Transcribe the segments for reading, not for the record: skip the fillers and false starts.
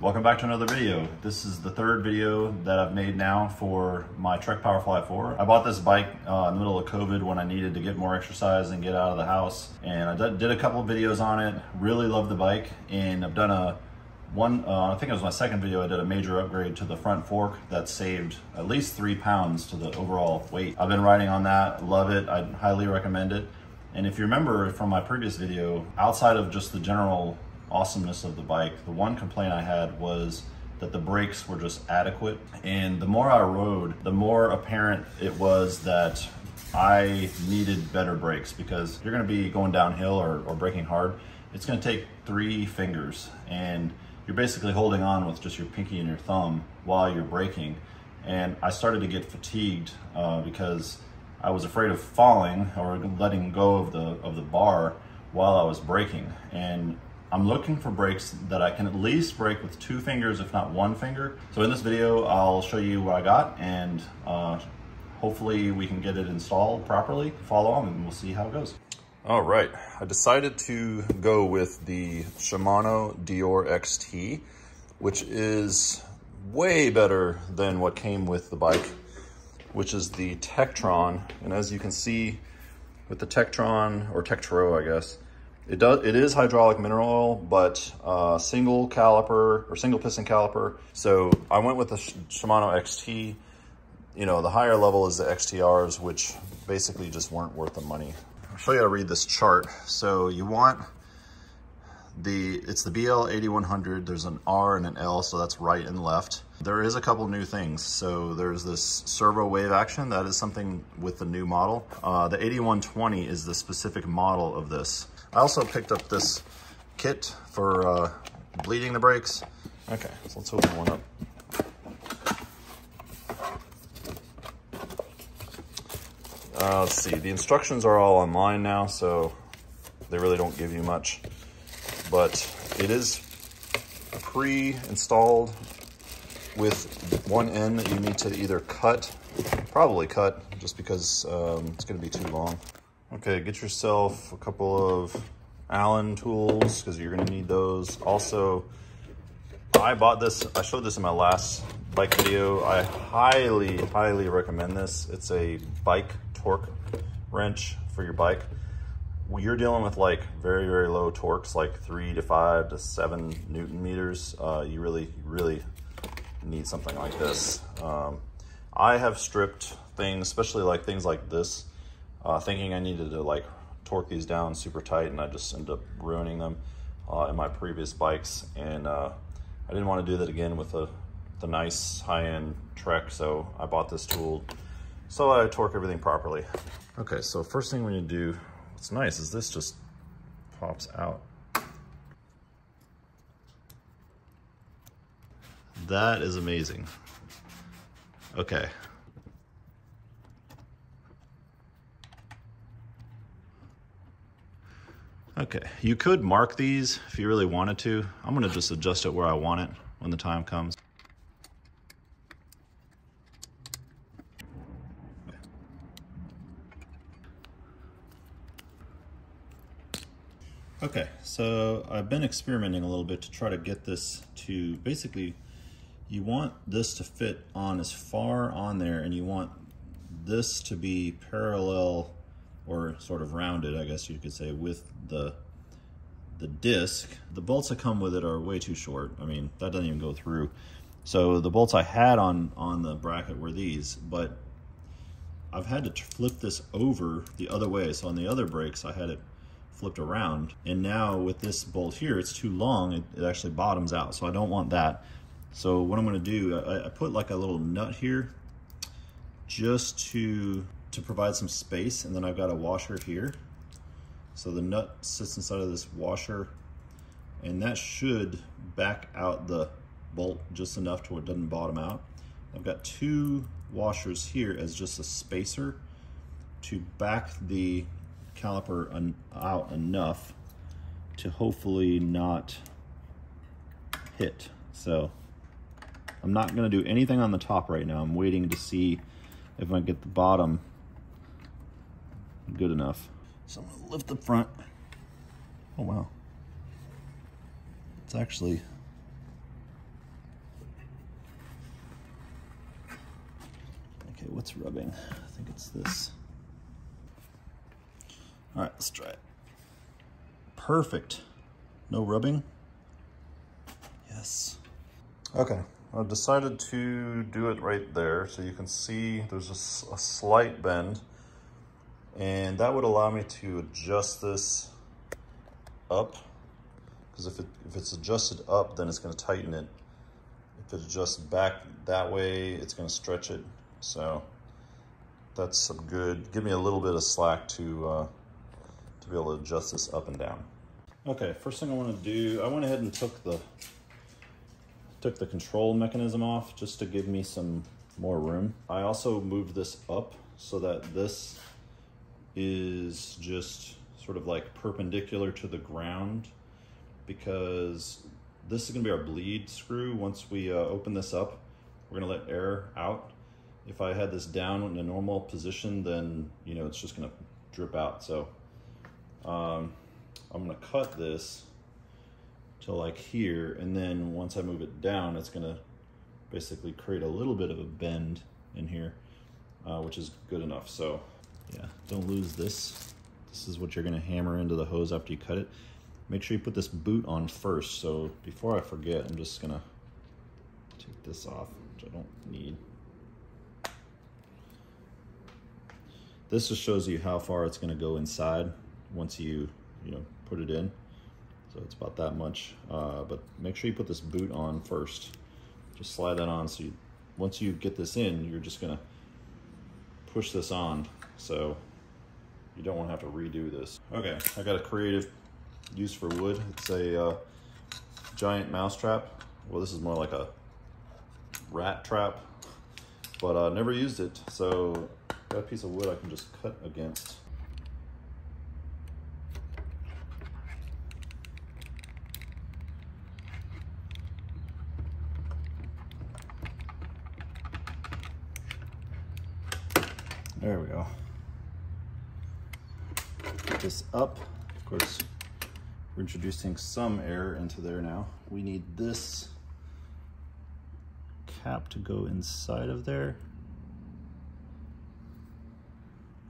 Welcome back to another video. This is the third video that I've made now for my Trek Powerfly 4. I bought this bike in the middle of COVID when I needed to get more exercise and get out of the house. And I did a couple of videos on it. Really love the bike. And I've done I think it was my second video, I did a major upgrade to the front fork that saved at least 3 pounds to the overall weight. I've been riding on that, love it. I highly recommend it. And if you remember from my previous video, outside of just the general awesomeness of the bike, the one complaint I had was that the brakes were just adequate. And the more I rode, the more apparent it was that I needed better brakes, because you're going to be going downhill or braking hard. It's going to take 3 fingers, and you're basically holding on with just your pinky and your thumb while you're braking. And I started to get fatigued because I was afraid of falling or letting go of the bar while I was braking. And I'm looking for brakes that I can at least brake with 2 fingers, if not 1 finger. So in this video, I'll show you what I got, and hopefully we can get it installed properly. Follow on and we'll see how it goes. All right, I decided to go with the Shimano Deore XT, which is way better than what came with the bike, which is the Tektron. And as you can see with the Tektron, or Tektro, I guess, It is hydraulic mineral oil, but single caliper or single piston caliper. So I went with the Shimano XT. You know, the higher level is the XTRs, which basically just weren't worth the money. I'll show you how to read this chart. So you want it's the BL 8100. There's an R and an L, so that's right and left. There is a couple new things. So there's this servo wave action. That is something with the new model. The 8120 is the specific model of this. I also picked up this kit for bleeding the brakes. Okay, so let's open one up. Let's see, the instructions are all online now, so they really don't give you much. But it is pre-installed with one end that you need to either cut, probably cut, just because it's gonna be too long. Okay, get yourself a couple of Allen tools, because you're going to need those. Also, I bought this, I showed this in my last bike video. I highly, highly recommend this. It's a bike torque wrench for your bike. You're dealing with like very, very low torques, like 3 to 5 to 7 Newton meters. You really, really need something like this. I have stripped things, especially like things like this, thinking I needed to like torque these down super tight, and I just ended up ruining them in my previous bikes. And I didn't want to do that again with the nice high-end Trek, so I bought this tool so I torque everything properly. Okay, so first thing we need to do, what's nice is this just pops out. That is amazing. Okay. Okay, you could mark these if you really wanted to. I'm gonna just adjust it where I want it when the time comes. Okay, so I've been experimenting a little bit to try to get this to, basically, you want this to fit on as far on there, and you want this to be parallel or sort of rounded, I guess you could say, with the disc. The bolts that come with it are way too short. I mean, that doesn't even go through. So the bolts I had on the bracket were these, but I've had to flip this over the other way. So on the other brakes, I had it flipped around. And now with this bolt here, it's too long. It actually bottoms out, so I don't want that. So what I'm gonna do, I put like a little nut here just to provide some space, and then I've got a washer here. So the nut sits inside of this washer, and that should back out the bolt just enough to where it doesn't bottom out. I've got 2 washers here as just a spacer to back the caliper out enough to hopefully not hit. So I'm not gonna do anything on the top right now. I'm waiting to see if I get the bottom good enough. So I'm gonna lift the front. Oh wow. It's actually it's rubbing. I think it's this. All right, let's try it. Perfect. No rubbing. Yes. Okay, I've decided to do it right there. So you can see there's a slight bend, and that would allow me to adjust this up. Because if it's adjusted up, then it's gonna tighten it. If it adjusts back that way, it's gonna stretch it. So that's some good, give me a little bit of slack to be able to adjust this up and down. Okay, first thing I wanna do, I went ahead and took the control mechanism off just to give me some more room. I also moved this up so that this is just sort of like perpendicular to the ground, because this is gonna be our bleed screw. Once we open this up, we're gonna let air out. If I had this down in a normal position, then you know it's just gonna drip out. So I'm gonna cut this to like here, and then once I move it down, it's gonna basically create a little bit of a bend in here, which is good enough. So yeah, don't lose this. This is what you're gonna hammer into the hose after you cut it. Make sure you put this boot on first. So before I forget, I'm just gonna take this off, which I don't need. This just shows you how far it's gonna go inside once you put it in. So it's about that much, but make sure you put this boot on first. Just slide that on. So once you get this in, you're just gonna push this on. So you don't wanna have to redo this. Okay, I got a creative use for wood. It's a giant mouse trap. Well, this is more like a rat trap, but I never used it. So got a piece of wood I can just cut against. There we go. Put this up. Of course, we're introducing some air into there now. We need this cap to go inside of there.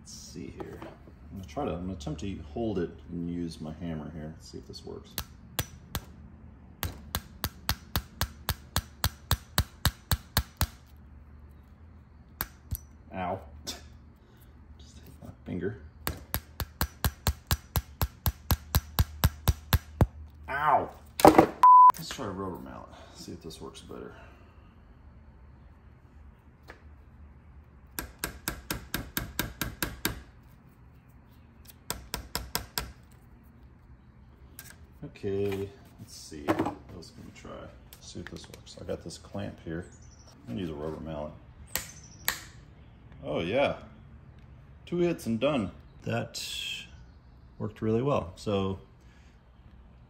Let's see here. I'm gonna attempt to hold it and use my hammer here. Let's see if this works. Ow. Just hit my finger. Ow! Let's try a rubber mallet, see if this works better. Okay, let's see, what else can we try? Let's see if this works. I got this clamp here. I'm gonna use a rubber mallet. Oh yeah, 2 hits and done. That worked really well. So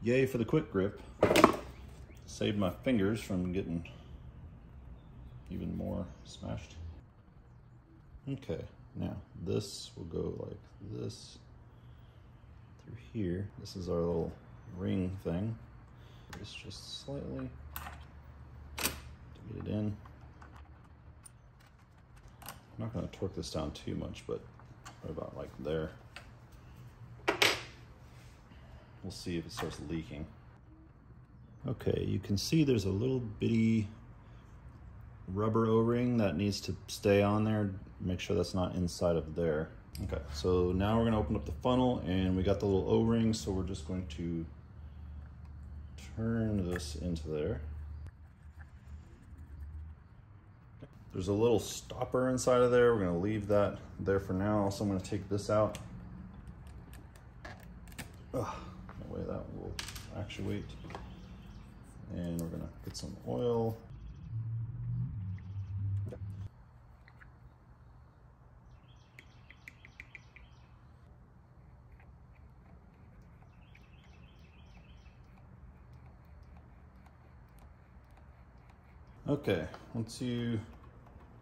yay for the quick grip. Saved my fingers from getting even more smashed. Okay, now this will go like this through here. This is our little ring thing. It's just slightly to get it in. I'm not gonna torque this down too much, but right about like there. We'll see if it starts leaking. Okay, you can see there's a little bitty rubber O-ring that needs to stay on there. Make sure that's not inside of there. Okay, so now we're gonna open up the funnel, and we got the little O-ring, so we're just going to turn this into there. There's a little stopper inside of there. We're gonna leave that there for now. Also, I'm gonna take this out. Ugh. That will actuate, and we're gonna get some oil. Okay, once you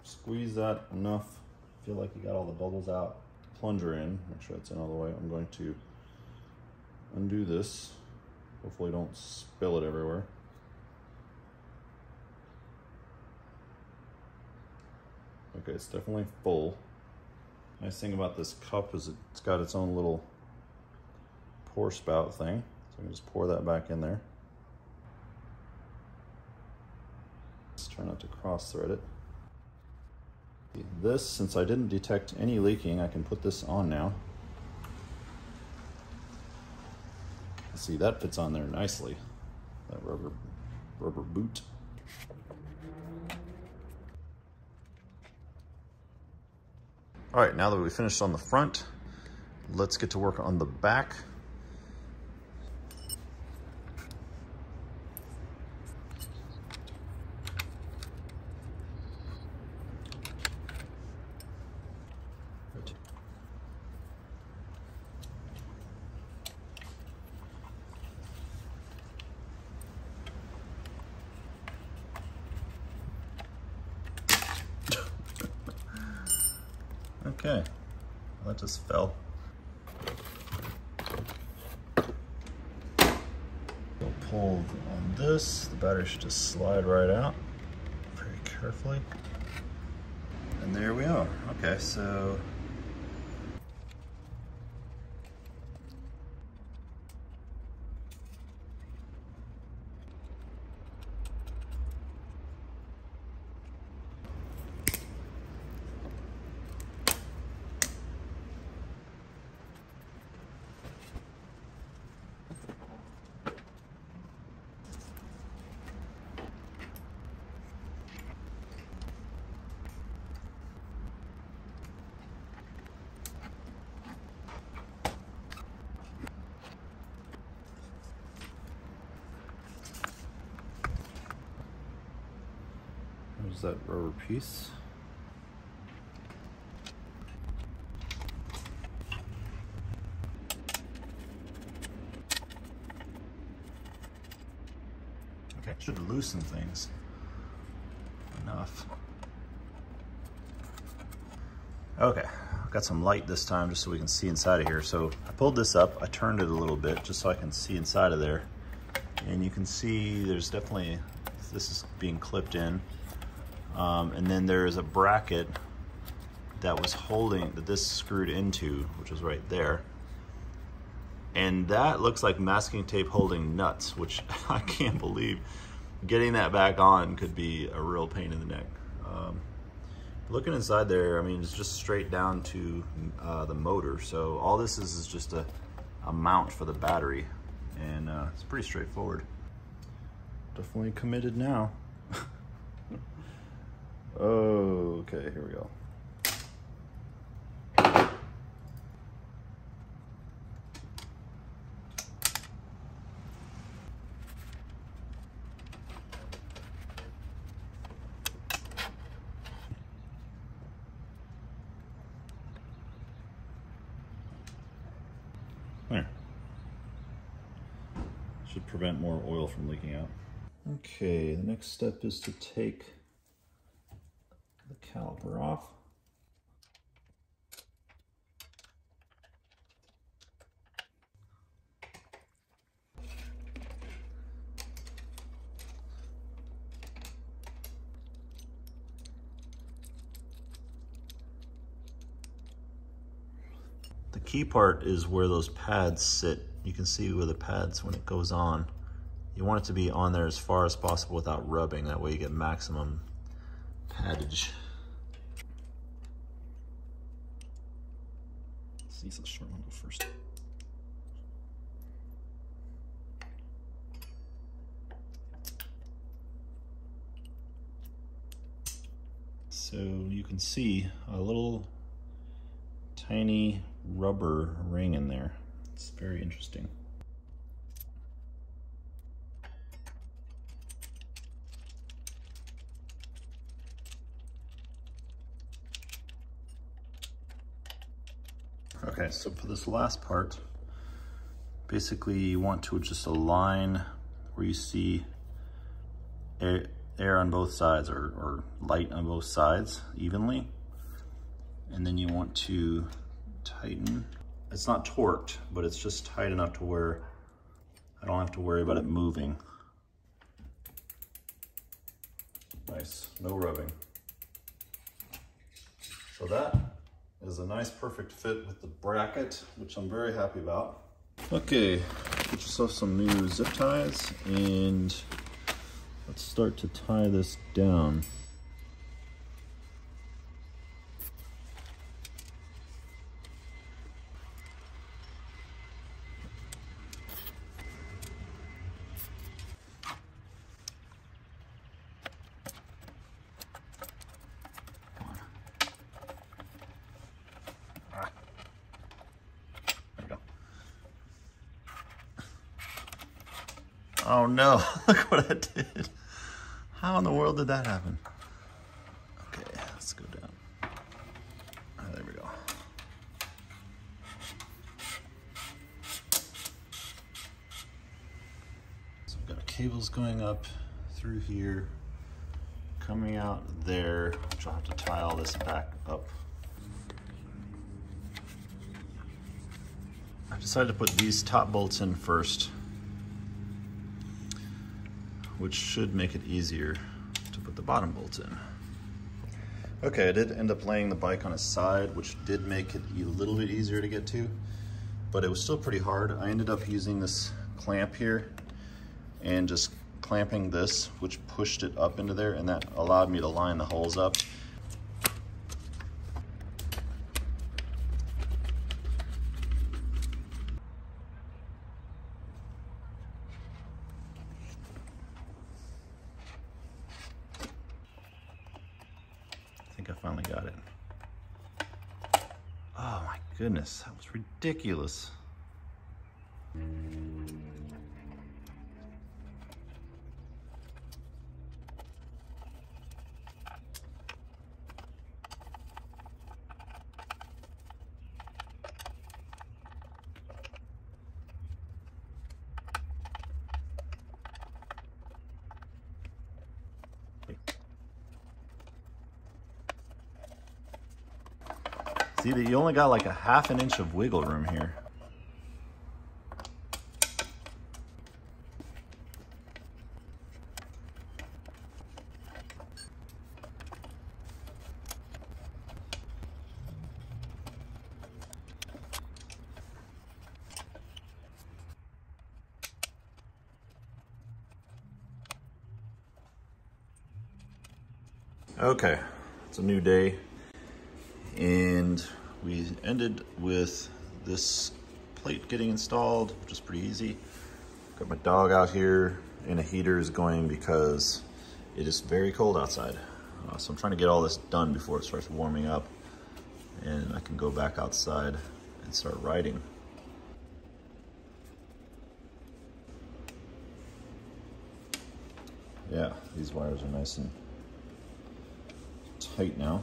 squeeze that enough, feel like you got all the bubbles out, plunger in, make sure it's in all the way. I'm going to undo this. Hopefully don't spill it everywhere. Okay, it's definitely full. Nice thing about this cup is it's got its own little pour spout thing. So I'm gonna just pour that back in there. Let's try not to cross thread it. This, since I didn't detect any leaking, I can put this on now. See, that fits on there nicely. That rubber boot. All right, now that we finished on the front, let's get to work on the back. Okay, well, that just fell. We'll pull on this. The battery should just slide right out pretty carefully. And there we are. Okay, so that rubber piece. Okay, should loosen things enough. Okay, I've got some light this time just so we can see inside of here. So I pulled this up, I turned it a little bit just so I can see inside of there. And you can see there's definitely, this is being clipped in. And then there is a bracket that was holding, that this screwed into, which was right there. And that looks like masking tape holding nuts, which I can't believe. Getting that back on could be a real pain in the neck. Looking inside there, I mean, it's just straight down to the motor. So all this is just a mount for the battery. And it's pretty straightforward. Definitely committed now. Okay, here we go. There. Should prevent more oil from leaking out. Okay, the next step is to take the caliper off. The key part is where those pads sit. You can see where the pads, when it goes on, you want it to be on there as far as possible without rubbing. That way you get maximum paddage. See, so the short one go first. So you can see a little tiny rubber ring in there. It's very interesting. Okay, so for this last part, basically you want to just align where you see air on both sides, or light on both sides evenly. And then you want to tighten. It's not torqued, but it's just tight enough to where I don't have to worry about it moving. Nice, no rubbing. So that is a nice perfect fit with the bracket, which I'm very happy about. Okay, get yourself some new zip ties and let's start to tie this down. Oh no, look what I did. How in the world did that happen? Okay, let's go down. Oh, there we go. So I've got cables going up through here, coming out there, which I'll have to tie all this back up. I decided to put these top bolts in first, which should make it easier to put the bottom bolts in. Okay, I did end up laying the bike on its side, which did make it a little bit easier to get to, but it was still pretty hard. I ended up using this clamp here and just clamping this, which pushed it up into there, and that allowed me to line the holes up. I finally got it. Oh my goodness, that was ridiculous. See, you only got like a half an inch of wiggle room here. Okay, it's a new day. And we ended with this plate getting installed, which is pretty easy. Got my dog out here and a heater is going because it is very cold outside. So I'm trying to get all this done before it starts warming up and I can go back outside and start riding. Yeah, these wires are nice and tight now.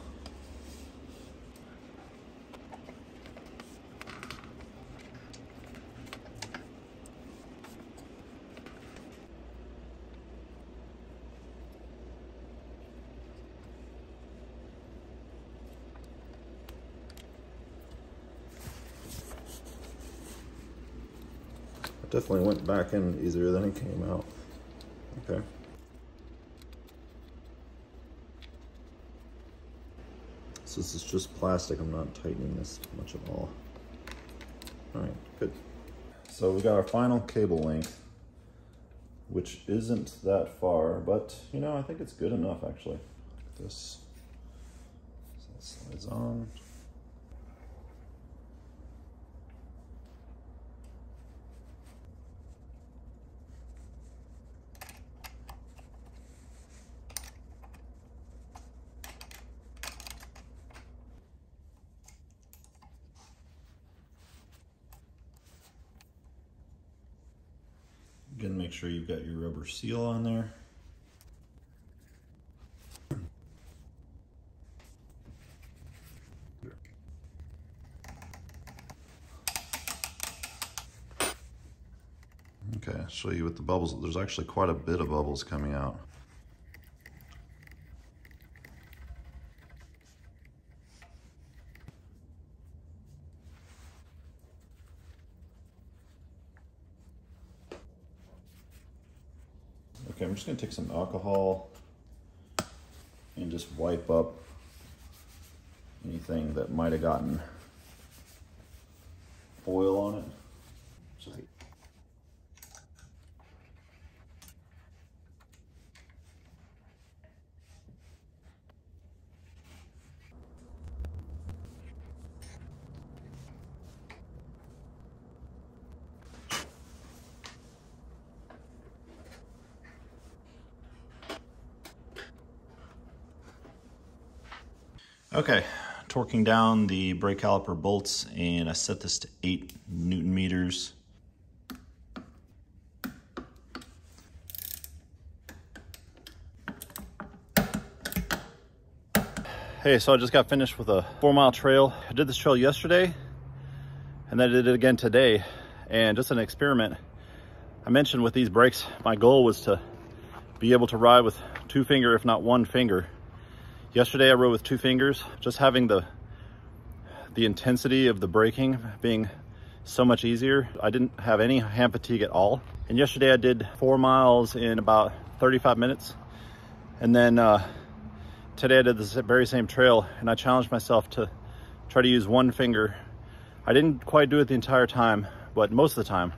Definitely went back in easier than it came out. Okay. So this is just plastic. I'm not tightening this much at all. All right, good. So we got our final cable length, which isn't that far, but you know, I think it's good enough actually. This, so it slides on. Again, make sure you've got your rubber seal on there. Okay, I'll show you with the bubbles. There's actually quite a bit of bubbles coming out. Okay, I'm just gonna take some alcohol and just wipe up anything that might have gotten oil on it. So okay, torquing down the brake caliper bolts, and I set this to 8 Newton meters. Hey, so I just got finished with a 4-mile trail. I did this trail yesterday, and then I did it again today. And just an experiment, I mentioned with these brakes, my goal was to be able to ride with 2 fingers, if not 1 finger. Yesterday I rode with 2 fingers, just having the intensity of the braking being so much easier. I didn't have any hand fatigue at all. And yesterday I did 4 miles in about 35 minutes. And then today I did this very same trail, and I challenged myself to try to use 1 finger. I didn't quite do it the entire time, but most of the time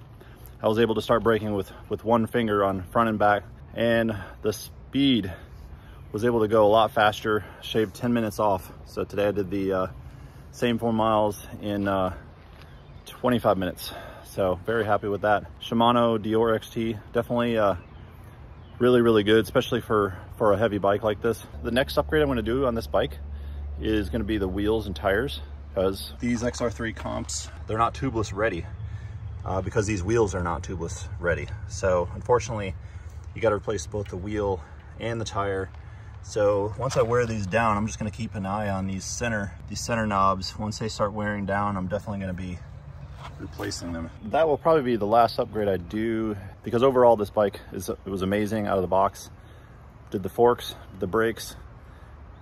I was able to start braking with 1 finger on front and back, and the speed was able to go a lot faster, shaved 10 minutes off. So today I did the same 4 miles in 25 minutes. So very happy with that. Shimano Deore XT, definitely really, really good, especially for a heavy bike like this. The next upgrade I'm gonna do on this bike is gonna be the wheels and tires, because these XR3 comps, they're not tubeless ready because these wheels are not tubeless ready. So unfortunately, you gotta replace both the wheel and the tire. So once I wear these down, I'm just gonna keep an eye on these center knobs. Once they start wearing down, I'm definitely gonna be replacing them. That will probably be the last upgrade I do, because overall this bike, it was amazing out of the box. Did the forks, the brakes.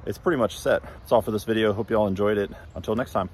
It's pretty much set. That's all for this video. Hope you all enjoyed it. Until next time.